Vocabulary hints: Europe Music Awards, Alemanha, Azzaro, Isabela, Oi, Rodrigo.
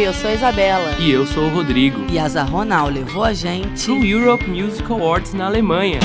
Oi, eu sou a Isabela. E eu sou o Rodrigo. E a Azzaro levou a gente pro Europe Music Awards na Alemanha.